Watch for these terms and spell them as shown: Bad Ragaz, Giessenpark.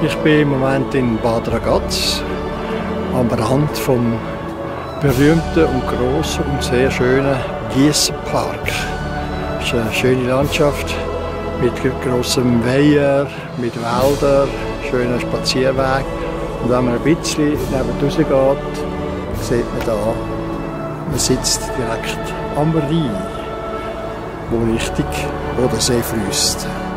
Ich bin im Moment in Bad Ragaz, am Rand vom berühmten und grossen und sehr schönen Giessenpark. Es ist eine schöne Landschaft mit grossem Weiher, mit Wäldern, schönen Spazierweg. Und wenn man ein bisschen nebenaus geht, sieht man da, man sitzt direkt am Rhein, wo der See fließt.